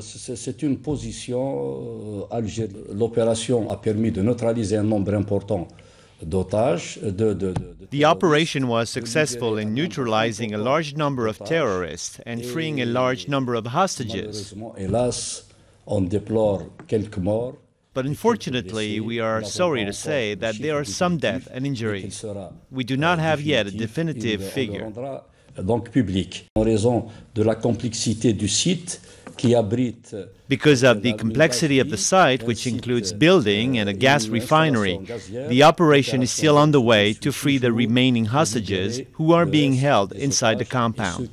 C'est une position algérienne. L'opération a permis de neutraliser un nombre important d'otages. The operation was successful in neutralizing a large number of terrorists and freeing a large number of hostages. Hélas, on déplore quelques morts. But unfortunately, we are sorry to say that there are some deaths and injuries. We do not have yet a definitive figure. Because of the complexity of the site, which includes building and a gas refinery, the operation is still underway to free the remaining hostages who are being held inside the compound.